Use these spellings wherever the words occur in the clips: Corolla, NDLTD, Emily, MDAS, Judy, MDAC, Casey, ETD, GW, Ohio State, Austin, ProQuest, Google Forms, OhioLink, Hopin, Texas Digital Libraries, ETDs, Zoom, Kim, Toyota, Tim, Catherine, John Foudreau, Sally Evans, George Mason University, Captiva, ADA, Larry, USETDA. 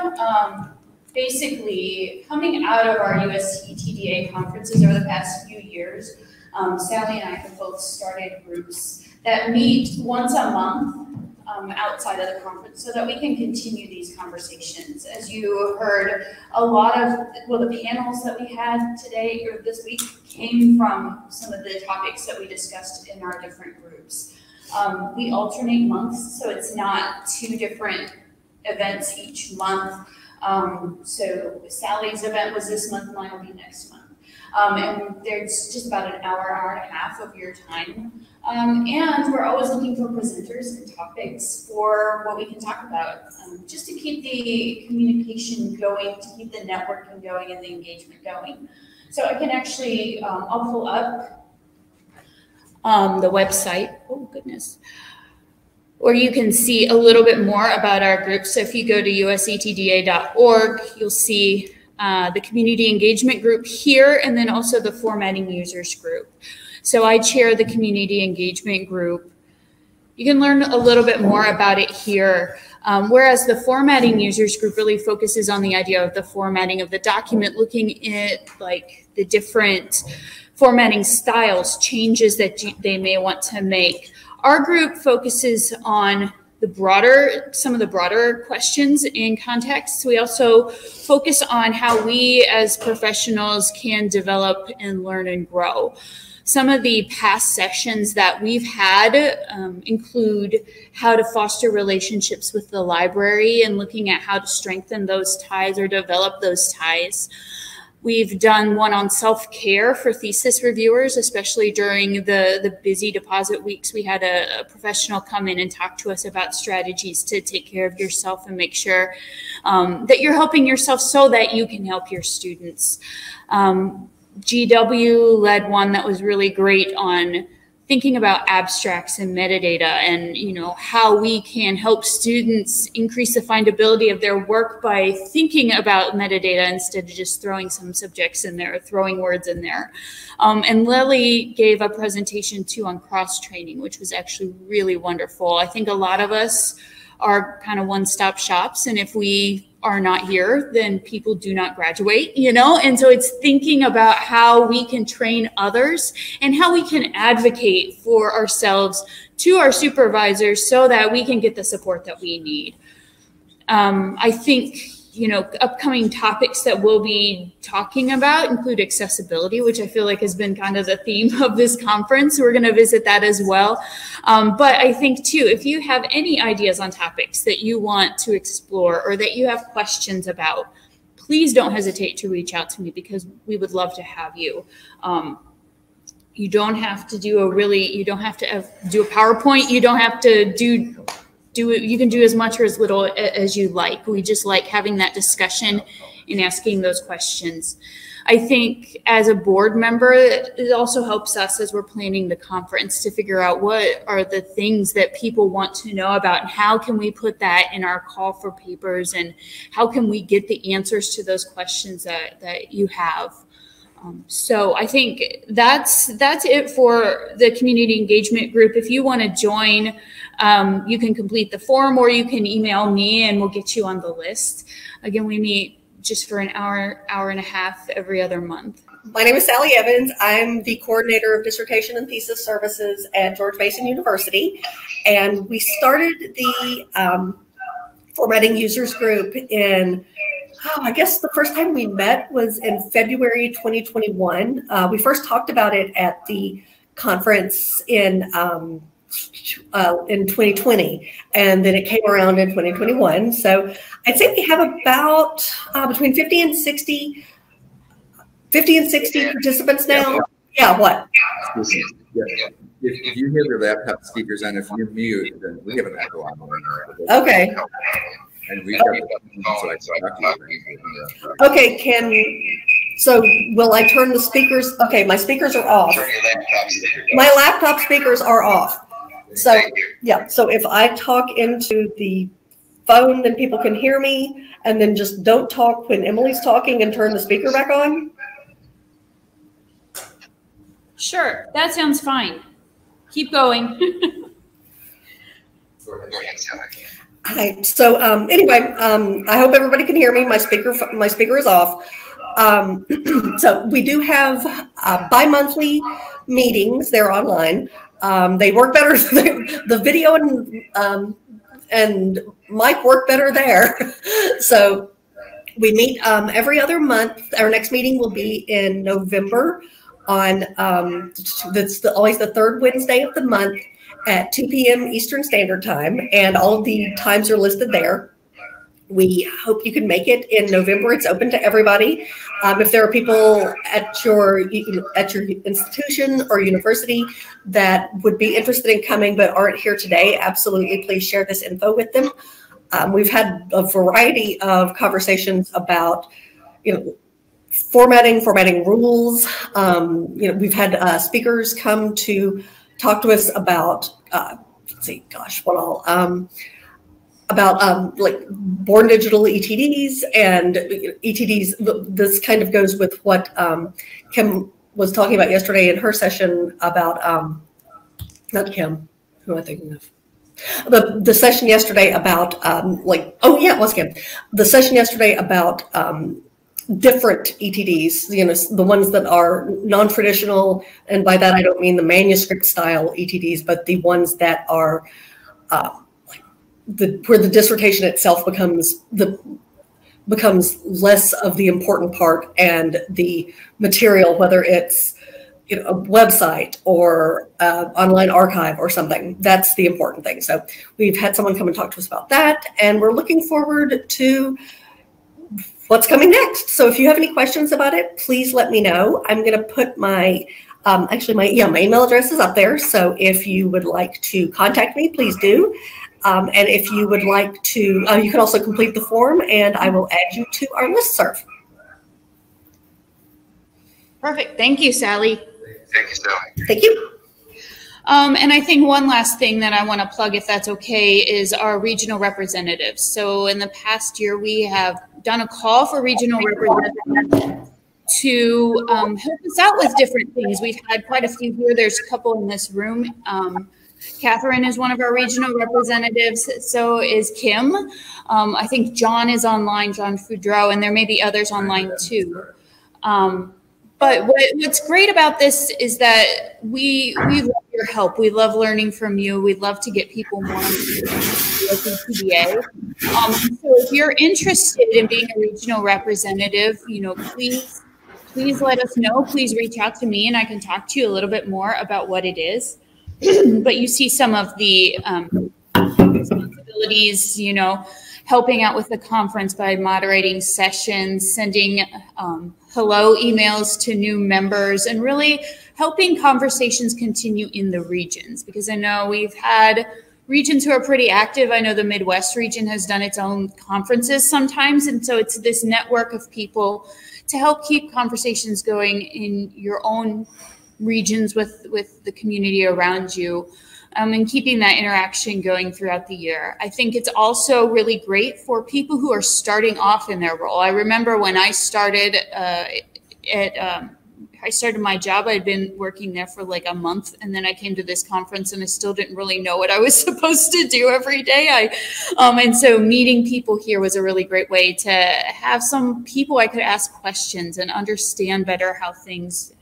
program, basically coming out of our USETDA conferences over the past few years, Sally and I have both started groups that meet once a month outside of the conference so that we can continue these conversations. As you heard, a lot of, well, the panels that we had today or this week came from some of the topics that we discussed in our different groups. We alternate months, so it's not two different events each month. So Sally's event was this month, mine will be next month. And there's just about an hour and a half of your time. And we're always looking for presenters and topics for what we can talk about, just to keep the communication going, to keep the networking going and the engagement going. So I can actually, I'll pull up the website. Oh, goodness. Or you can see a little bit more about our group. So if you go to usetda.org, you'll see the community engagement group here, and then also the formatting users group. So I chair the community engagement group. You can learn a little bit more about it here. Whereas the formatting users group really focuses on the idea of the formatting of the document, looking at like the different formatting styles, changes that they may want to make. Our group focuses on the broader, some of the broader questions and contexts. We also focus on how we as professionals can develop and learn and grow. Some of the past sessions that we've had include how to foster relationships with the library and looking at how to strengthen those ties or develop those ties. We've done one on self-care for thesis reviewers, especially during the busy deposit weeks. We had a professional come in and talk to us about strategies to take care of yourself and make sure that you're helping yourself so that you can help your students. GW led one that was really great on thinking about abstracts and metadata and, you know, how we can help students increase the findability of their work by thinking about metadata instead of just throwing some subjects in there, or throwing words in there. And Lily gave a presentation too on cross-training, which was actually really wonderful. I think a lot of us are kind of one-stop shops, and if we are not here, then people do not graduate, you know? And so it's thinking about how we can train others and how we can advocate for ourselves to our supervisors so that we can get the support that we need. I think, you know, upcoming topics that we'll be talking about include accessibility, which I feel like has been kind of the theme of this conference. We're going to visit that as well. But I think too, if you have any ideas on topics that you want to explore or that you have questions about, please don't hesitate to reach out to me because we would love to have you. You don't have to do a PowerPoint. You don't have to do it. You can do as much or as little as you like. We just like having that discussion and asking those questions. I think as a board member, it also helps us as we're planning the conference to figure out what are the things that people want to know about and how can we put that in our call for papers and how can we get the answers to those questions that you have. So I think that's it for the community engagement group. If you want to join, you can complete the form or you can email me and we'll get you on the list. Again, we meet just for an hour and a half every other month. My name is Sally Evans. I'm the coordinator of dissertation and thesis services at George Mason University. And we started the formatting users group in, I guess the first time we met was in February 2021. We first talked about it at the conference in 2020, and then it came around in 2021. So I'd say we have about between 50 and 60 participants now. Yeah, what? If you hear your laptop speakers on, if you're mute, then we have an echo on. Okay. And we okay, so will I turn the speakers? Okay, my speakers are off. My laptop speakers are off. So yeah, so if I talk into the phone, then people can hear me, and then just don't talk when Emily's talking and turn the speaker back on? Sure, that sounds fine. Keep going. Hi. So anyway, I hope everybody can hear me. My speaker is off. So we do have bi-monthly meetings. They're online. They work better. The video and mic work better there. So we meet every other month. Our next meeting will be in November. On always the third Wednesday of the month at 2 p.m. Eastern Standard Time, and all of the times are listed there. We hope you can make it in November. It's open to everybody. If there are people at your institution or university that would be interested in coming but aren't here today, absolutely please share this info with them. We've had a variety of conversations about, you know, formatting rules. You know, we've had speakers come to talk to us about, let's see, gosh, what all, about like born digital ETDs and ETDs. This kind of goes with what Kim was talking about yesterday in her session about, not Kim, who am I thinking of? The session yesterday about, like, oh yeah, it was Kim. The session yesterday about different ETDs, you know, the ones that are non-traditional, and by that I don't mean the manuscript style ETDs, but the ones that are where the dissertation itself becomes less of the important part, and the material, whether it's, you know, a website or online archive or something, that's the important thing. So we've had someone come and talk to us about that, and we're looking forward to what's coming next. So if you have any questions about it, please let me know. I'm going to put my, my email address is up there. So if you would like to contact me, please do. And if you would like to, you can also complete the form, and I will add you to our listserv. Perfect. Thank you, Sally. Thank you, Sally. Thank you. And I think one last thing that I want to plug, if that's okay, is our regional representatives. So in the past year, we have done a call for regional representatives to help us out with different things. We've had quite a few here. There's a couple in this room. Catherine is one of our regional representatives. So is Kim. I think John is online, John Foudreau, and there may be others online too. But what's great about this is that we love your help. We love learning from you. We love to get people more PDA. So if you're interested in being a regional representative, you know, please let us know. Please reach out to me, and I can talk to you a little bit more about what it is. But you see some of the responsibilities, you know, helping out with the conference by moderating sessions, sending hello emails to new members, and really helping conversations continue in the regions, because I know we've had regions who are pretty active. I know the Midwest region has done its own conferences sometimes, and so it's this network of people to help keep conversations going in your own regions with the community around you, and keeping that interaction going throughout the year. I think it's also really great for people who are starting off in their role. I remember when I started I started my job, I'd been working there for like a month, and then I came to this conference and I still didn't really know what I was supposed to do every day. And so meeting people here was a really great way to have some people I could ask questions and understand better how things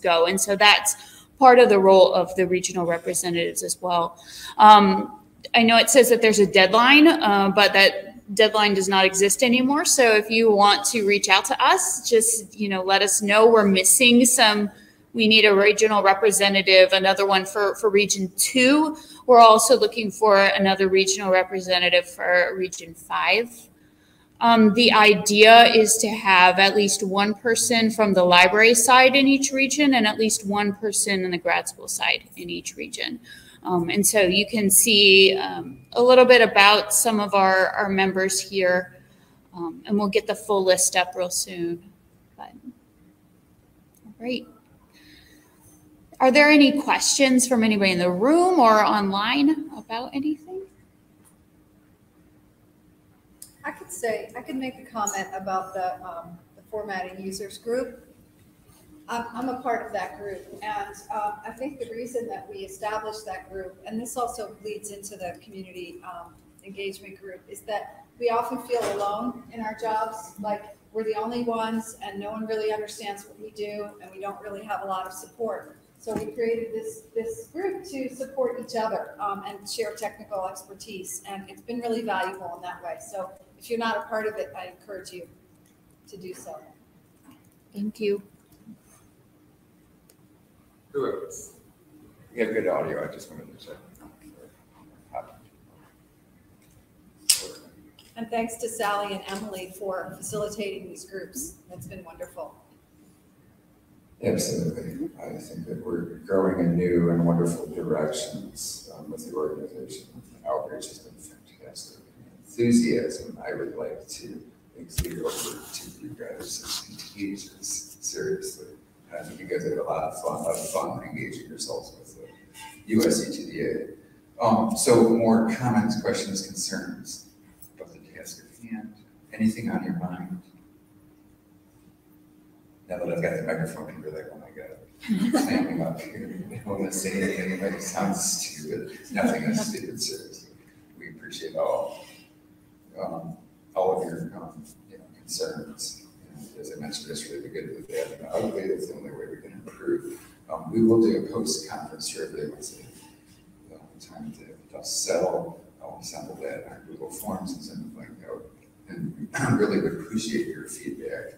go. And so that's part of the role of the regional representatives as well. I know it says that there's a deadline, but that deadline does not exist anymore. So if you want to reach out to us, just, you know, let us know. We're missing some. We need a regional representative, another one for Region 2. We're also looking for another regional representative for Region 5. The idea is to have at least one person from the library side in each region, and at least one person in the grad school side in each region. And so you can see a little bit about some of our members here, and we'll get the full list up real soon. But, all right. Are there any questions from anybody in the room or online about anything? I could make a comment about the formatting users group. I'm a part of that group, and I think the reason that we established that group, and this also leads into the community engagement group is that we often feel alone in our jobs, like we're the only ones and no one really understands what we do and we don't really have a lot of support. So we created this group to support each other and share technical expertise, and it's been really valuable in that way. So if you're not a part of it, I encourage you to do so. Thank you. Who else? You have good audio. I just wanted to check. And thanks to Sally and Emily for facilitating these groups. That's been wonderful. Absolutely. I think that we're growing in new and wonderful directions with the organization. Outreach has been fantastic. Enthusiasm, I would like to exude over to you guys and engage us seriously. I think you guys had a lot of fun, engaging yourselves with the USETDA. So more comments, questions, concerns about the task at hand. Anything on your mind? Now that I've got the microphone, people are like, oh my God, standing up here. They don't want to say anything, but it sounds stupid. Nothing is stupid, seriously. We appreciate all of your concerns. As I mentioned yesterday, the good, the bad, and the ugly, that's the only way we can improve. We will do a post-conference survey once the time to dust settle. I'll assemble that on Google Forms and send it blank out. And I really would appreciate your feedback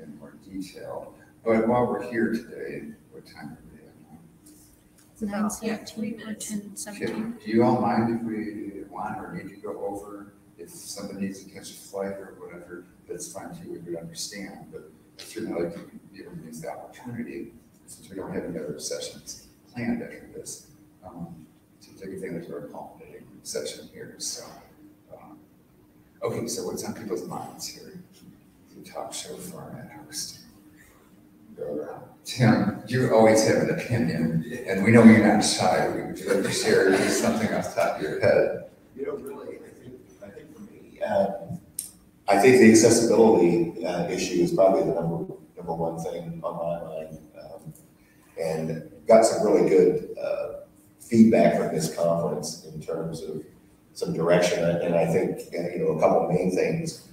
in more detail. But while we're here today, what time are we at now? It's 9:17. Do you all mind if we want or need to go over? If somebody needs to catch a flight or whatever, that's fine too, we would understand, but I certainly like to be able to use the opportunity, since we don't have any other sessions planned after this, to take advantage of our culminating session here. So, okay, so what's on people's minds here? The talk show format host. Go around. Tim, you always have an opinion, and we know you're not shy. Would you like to share something off the top of your head? You don't really. I think the accessibility issue is probably the number one thing on my mind, and got some really good feedback from this conference in terms of some direction. And I think a couple of main things,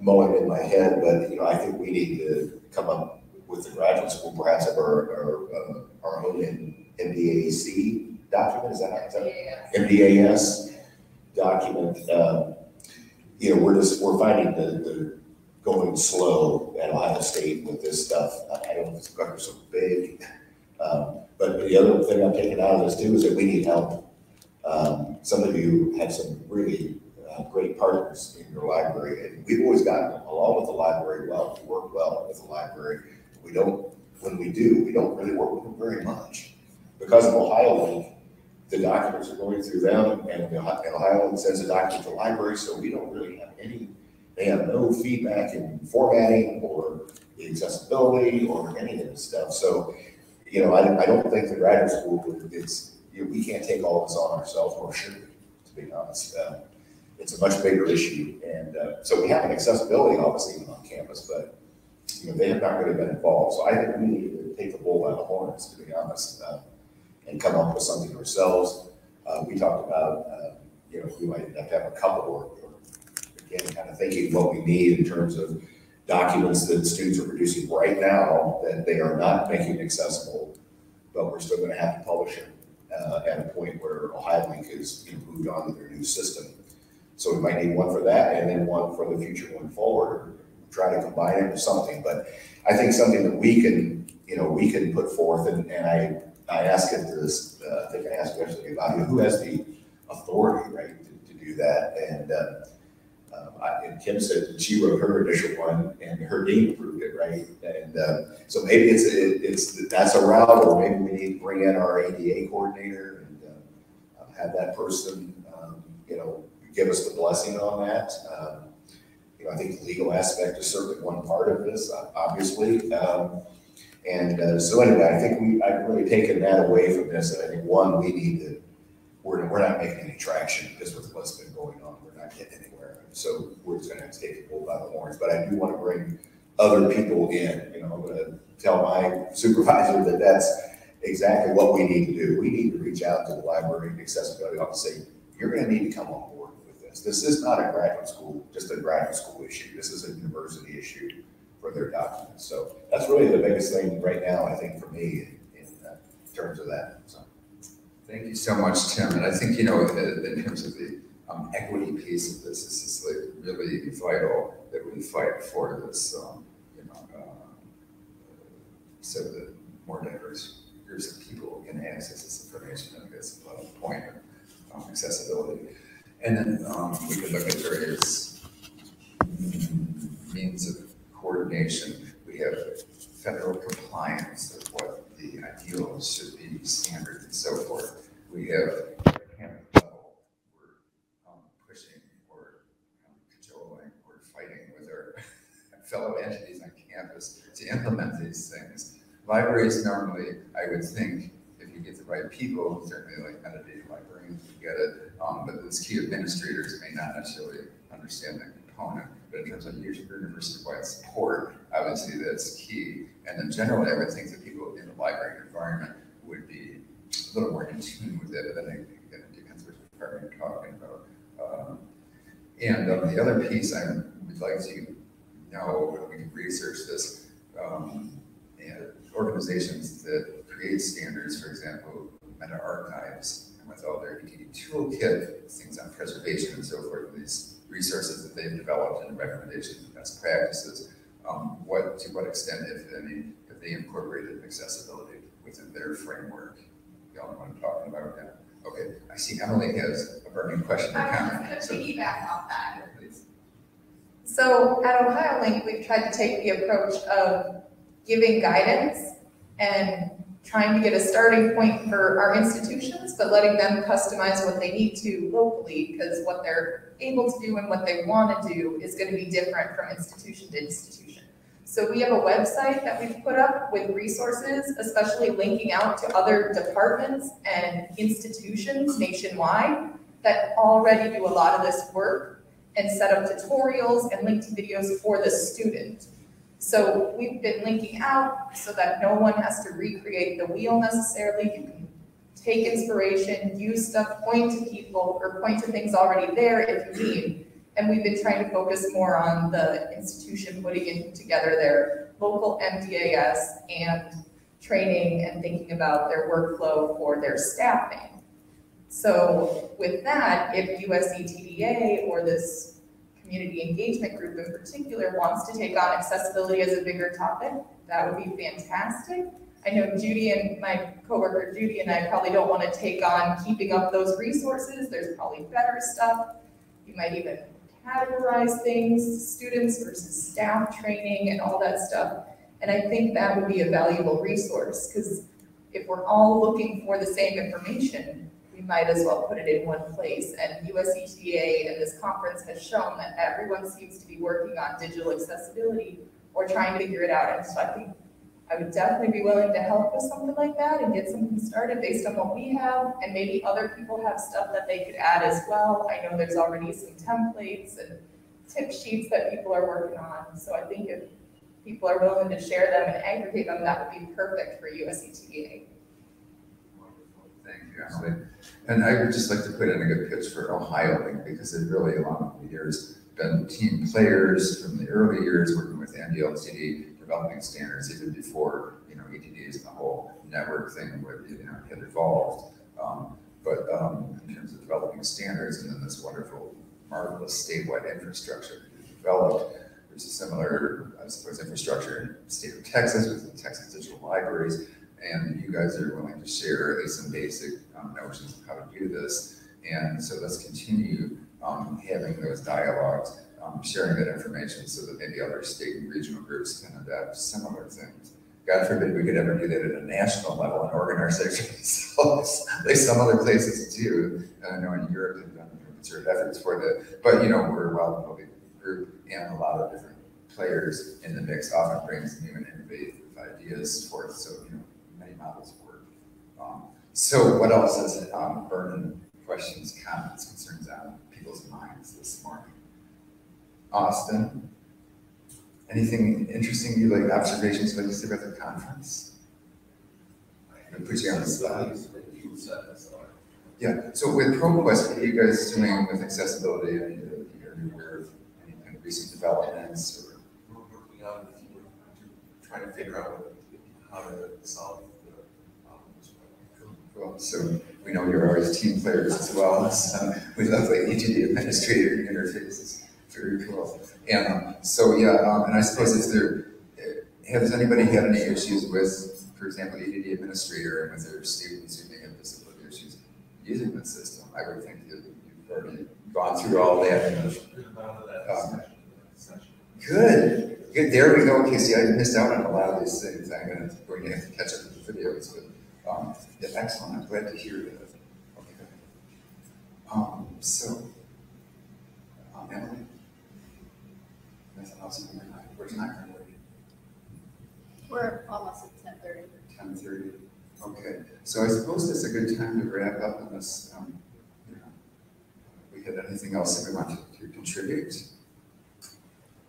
mulling in my head, but I think we need to come up with the graduate school perhaps of our own MDAC document. Is that MDAS? Document, we're finding the going slow at Ohio State with this stuff. I don't know if it's going to be so big, but the other thing I'm taking out of this too is that we need help. Some of you have some really great partners in your library, and we've always gotten along with the library well. We work well with the library. When we do, we don't really work with them very much because of OhioLink. The documents are going through them, and Ohio sends a document to the library, so we don't really have any, they have no feedback in formatting or the accessibility or any of this stuff. So, I don't think the graduate school, we can't take all of this on ourselves, or should we, to be honest. It's a much bigger issue. And so we have an accessibility office even on campus, but they have not really been involved. So I think we need to take the bull by the horns, to be honest. And come up with something ourselves. We talked about, we might have to have a couple or kind of thinking what we need in terms of documents that students are producing right now that they are not making accessible, but we're still going to have to publish it at a point where OhioLink is moved on to their new system. So we might need one for that and then one for the future going forward, try to combine it with something. But I think something that we can, we can put forth, and I asked if there's, I think I asked yesterday about who has the authority, right, to do that. And and Kim said that she wrote her initial one, and her dean approved it, right? And so maybe it's that's a route, or maybe we need to bring in our ADA coordinator and have that person, give us the blessing on that. I think the legal aspect is certainly one part of this, obviously. And so anyway, I think I've really taken that away from this. And I think one, we're not making any traction because with what's been going on, we're not getting anywhere. So we're just going to have to take the bull by the horns. But I do want to bring other people in. I'm going to tell my supervisor that that's exactly what we need to do. We need to reach out to the library and accessibility office and say, you're going to need to come on board with this. This is not a graduate school, just a graduate school issue. This is a university issue for their documents. So that's really the biggest thing right now, I think, for me in terms of that. So. Thank you so much, Tim. And I think, you know, in terms of the equity piece of this, this is like really vital that we fight for this, you know, so that more diverse groups of people can access this information. I think that's a point of accessibility. And then we could look at various means of coordination. We have federal compliance of what the ideals should be, standards, and so forth. We have campus level. We're pushing or cajoling or fighting with our fellow entities on campus to implement these things. Libraries normally, I would think, if you get the right people, certainly like metadata librarians, you get it. But those key administrators may not necessarily understand that component. But in terms of university-wide support, obviously that's key. And then generally, I would think that people in the library environment would be a little more in tune with it. And I think it depends which department you're talking about. The other piece I would like to know, we can research this, and organizations that create standards, for example, meta archives, and with all their ETD toolkit, things on preservation and so forth, these resources that they've developed and recommendations and best practices, to what extent, if any, have they incorporated accessibility within their framework? Y'all know what I'm talking about now. Okay, I see Emily has a burning question. I'm going to piggyback off that. Please. So at OhioLink, we've tried to take the approach of giving guidance and trying to get a starting point for our institutions, but letting them customize what they need to locally, because what they're able to do and what they want to do is going to be different from institution to institution. So we have a website that we've put up with resources, especially linking out to other departments and institutions nationwide that already do a lot of this work and set up tutorials and linked videos for the student. So we've been linking out so that no one has to recreate the wheel necessarily. You can take inspiration, use stuff, point to people, or point to things already there if you need. And we've been trying to focus more on the institution putting in together their local MDAS and training and thinking about their workflow for their staffing. So with that, if USETDA or this community engagement group in particular wants to take on accessibility as a bigger topic, that would be fantastic. I know Judy and my coworker Judy and I probably don't want to take on keeping up those resources. There's probably better stuff. You might even categorize things, students versus staff training and all that stuff. And I think that would be a valuable resource, because if we're all looking for the same information, might as well put it in one place. And USETDA and this conference has shown that everyone seems to be working on digital accessibility or trying to figure it out. And so I think I would definitely be willing to help with something like that and get something started based on what we have. And maybe other people have stuff that they could add as well. I know there's already some templates and tip sheets that people are working on. So I think if people are willing to share them and aggregate them, that would be perfect for USETDA. Thank you, Emily. And I would just like to put in a good pitch for OhioLink, because they've really, along the years, been team players from the early years, working with NDLTD, developing standards even before, you know, ETDs and the whole network thing would, you know, had evolved. In terms of developing standards and then this wonderful, marvelous statewide infrastructure that you developed, there's a similar, I suppose, infrastructure in the state of Texas with the Texas Digital Libraries. And you guys are willing to share at least some basic notions of how to do this. And so let's continue having those dialogues, sharing that information so that maybe other state and regional groups can adapt similar things. God forbid we could ever do that at a national level and organize ourselves like some other places do. And I know in Europe they've done concerted efforts for that. But, you know, we're a well-known group, and a lot of different players in the mix often brings new and innovative ideas forth. So, you know, models work. So what else is burning questions, comments, concerns on people's minds this morning? Austin, anything interesting you like, observations like you said about the conference? I'm going to put you on the spot. Yeah, so with ProQuest, what are you guys doing with accessibility, and you're aware of any kind of recent developments? Or we're working on trying to figure out how to solve the problems. Well, so we know you're always team players as well. We love like ETD administrator interfaces. Very cool. And so yeah, and I suppose if there has anybody had any issues with, for example, ETD administrator and with their students who may have disability issues using the system, I would think that you've already gone through all that. Good. Good. There we go, Casey. I missed out on a lot of these things. I'm going to have to catch up with the videos, but yeah, excellent. I'm glad to hear that. Okay. So, Emily. We're almost at 10:30. 10:30. Okay. So I suppose that's a good time to wrap up, unless you know, we had anything else that we wanted to contribute.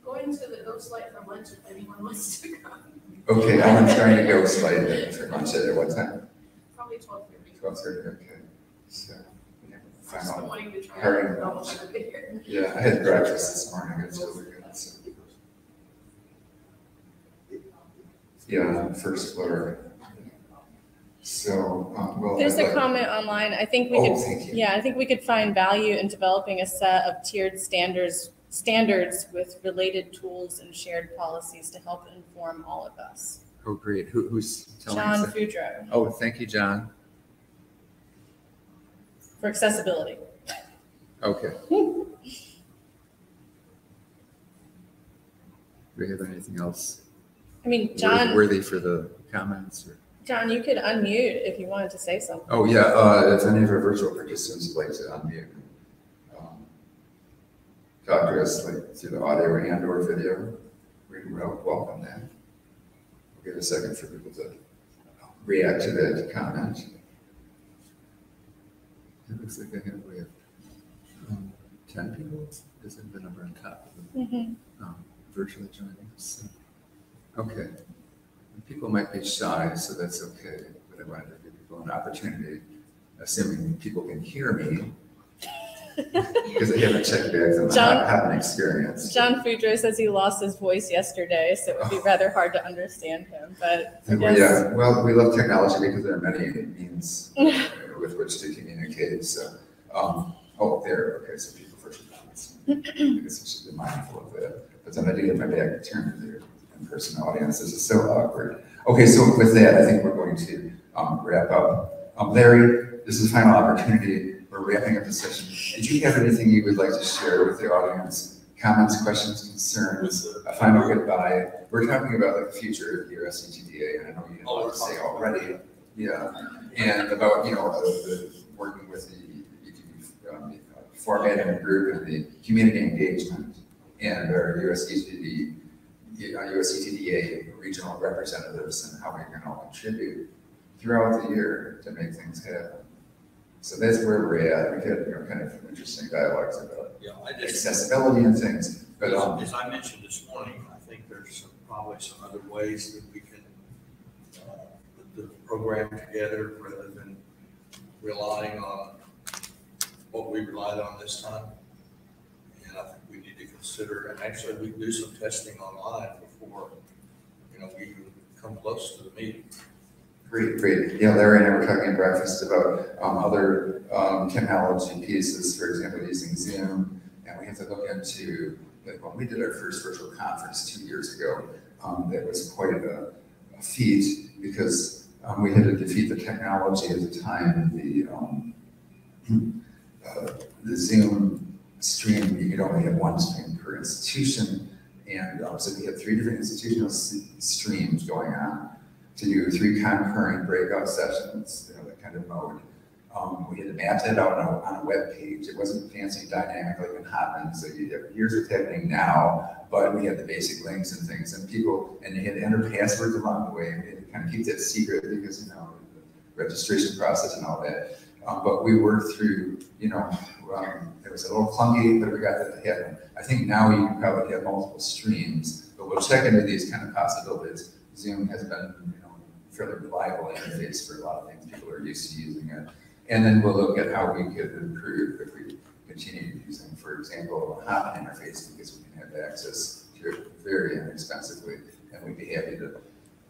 Going to the ghost light for lunch if anyone wants to come. Okay, I'm trying to ghost light for lunch at what time? Probably 12:30. 12:30. Okay. So. I'm wanting to try it. Yeah, I had breakfast this morning. It's really good. So. Yeah, first floor. So, well, there's a comment online. I think we could. Yeah, I think we could find value in developing a set of tiered standards with related tools and shared policies to help inform all of us. Oh, great! Who's telling us? John Foudreau. Oh, thank you, John. For accessibility. Okay. Do we have anything else? I mean, John. Worthy for the comments? Or? John, you could unmute if you wanted to say something. Oh, yeah. If any of our virtual participants would like to unmute, talk to us like through the audio and or video, we welcome that. We'll give a second for people to react to that comment. It looks like I have we have 10 people. Isn't the number on top of them virtually joining us? So. Okay. People might be shy, so that's okay. But I wanted to give people an opportunity, assuming people can hear me, because I haven't checked back on my experience. John Foudreau says he lost his voice yesterday, so it would be rather hard to understand him. But well, yeah, well, we love technology because there are many means with which to communicate. So, oh, there. Okay, so people first comments. I guess I should be mindful of that. But then I do get my back turned to their in-person audience. This is so awkward. Okay, so with that, I think we're going to wrap up. Larry, this is the final opportunity. We're wrapping up the session. Did you have anything you would like to share with the audience? Comments, questions, concerns, a final goodbye. We're talking about the future of the USETDA, and I know you didn't want to say already. Yeah, and about, you know, the working with the formatting of the group and the community engagement and our USETDA regional representatives and how we can all contribute throughout the year to make things happen. So that's where we're at. We had, you know, kind of interesting dialogues about accessibility and things. But as I mentioned this morning, I think there's probably some other ways that we can the program together rather than relying on what we relied on this time. And I think we need to consider, and actually we can do some testing online before, you know, we come close to the meeting. Great, great. Yeah, Larry and I were talking at breakfast about other technology pieces, for example, using Zoom. And we have to look into, like when we did our first virtual conference 2 years ago, that was quite a feat because we had to defeat the technology at the time. The Zoom stream, you could only have one stream per institution. And so we had 3 different institutional streams going on to do 3 concurrent breakout sessions, you know, that kind of mode. We had to map that out on a web page. It wasn't fancy dynamic like in Hopin, so here's what's happening now, but we had the basic links and things, and people, and they had to enter passwords along the way, and we had to kind of keep that secret because, you know, the registration process and all that. But we worked through, you know, it was a little clunky, but we got that to happen. I think now you can probably have multiple streams, but we'll check into these kind of possibilities. Zoom has been, you know, fairly reliable interface for a lot of things. People are used to using it. And then we'll look at how we could improve if we continue using, for example, a Hopin interface, because we can have access to it very inexpensively. And we'd be happy to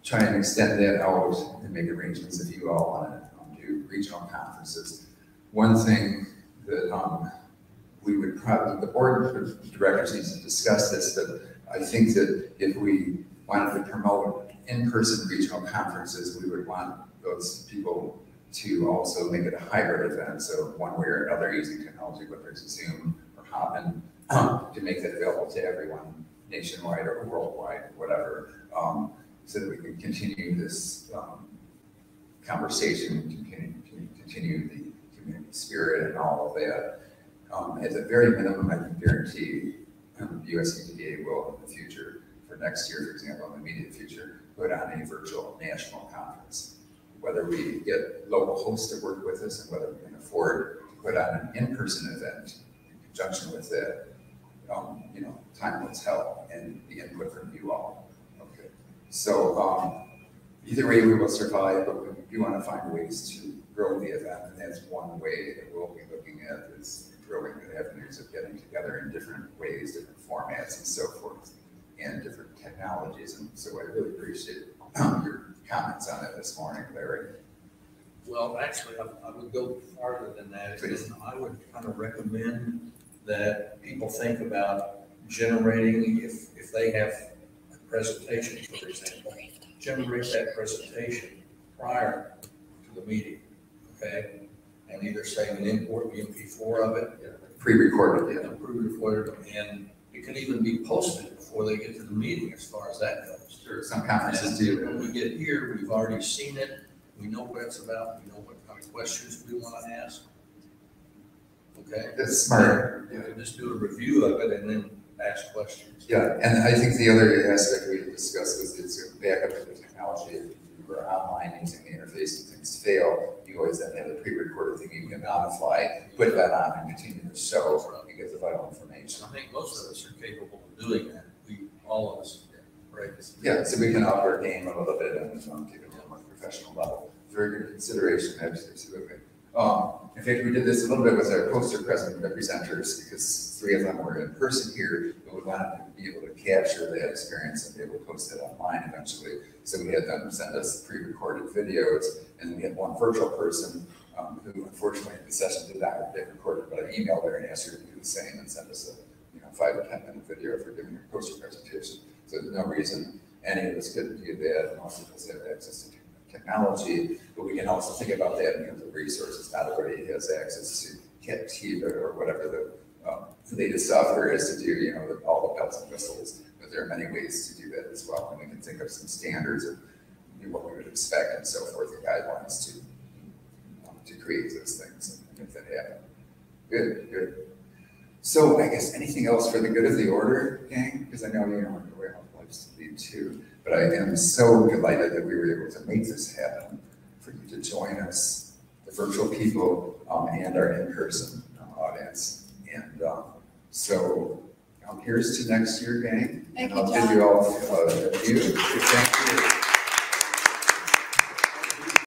try and extend that out and make arrangements if you all want to do regional conferences. One thing that we would probably, the board of directors needs to discuss this, but I think that if we wanted to promote in-person regional conferences, we would want those people to also make it a hybrid event. So one way or another, using technology, whether it's Zoom or Hopin, to make that available to everyone nationwide or worldwide, whatever, so that we can continue this conversation, continue the community spirit and all of that. At the very minimum, I can guarantee the USETDA will in the future, for next year, for example, in the immediate future, put on a virtual national conference. Whether we get local hosts to work with us and whether we can afford to put on an in-person event in conjunction with that, you know, time will tell, and the input from you all. Okay. So either way, we will survive, but we do want to find ways to grow the event, and that's one way that we'll be looking at is growing the avenues of getting together in different ways, different formats, and so forth, and different technologies. And so I really appreciate your comments on it this morning, Larry. Well, actually, I would go farther than that. Please. I would kind of recommend that people think about generating, if they have a presentation, for example, generate that presentation prior to the meeting, okay? And either save an import MP4 of it, pre-recorded, and it can even be posted before they get to the meeting, as far as that goes. Sure, some conferences do. When we get here, we've already seen it. We know what it's about. We know what kind of questions we want to ask. Okay, that's smart. Yeah, just do a review of it and then ask questions. Yeah, and I think the other aspect we discussed was it's back up to the technology. If you were online using the interface and things fail, you always then have a pre-recorded thing you can modify, put that on, and continue the show and get the vital information. I think most of us are capable of doing that. We, all of us, right? Yeah, so we can up our game a little bit and take it to a more professional level. Very good consideration, absolutely. In fact, we did this a little bit with our poster presenters, because three of them were in person here, but we wanted to be able to capture that experience and be able to post it online eventually. So we had them send us pre-recorded videos, and we had one virtual person who, unfortunately, the session did not get recorded, but I emailed her and asked her to do the same and send us a 5 or 10 minute video for giving her poster presentation. So there's no reason any of us couldn't do that, and most of us have access to technology, but we can also think about that in terms of resources. Not everybody has access to Captiva or whatever the latest software is to do, you know, all the bells and whistles, but there are many ways to do that as well. And we can think of some standards of what we would expect and so forth, and guidelines to create those things and make that happen. Good, good. So I guess anything else for the good of the order, gang? Because I know you don't want to wear all lives to lead too. But I am so delighted that we were able to make this happen, for you to join us, the virtual people and our in-person audience. And so here's to next year, gang. Thank you, John. I'll give you all a view. Thank you.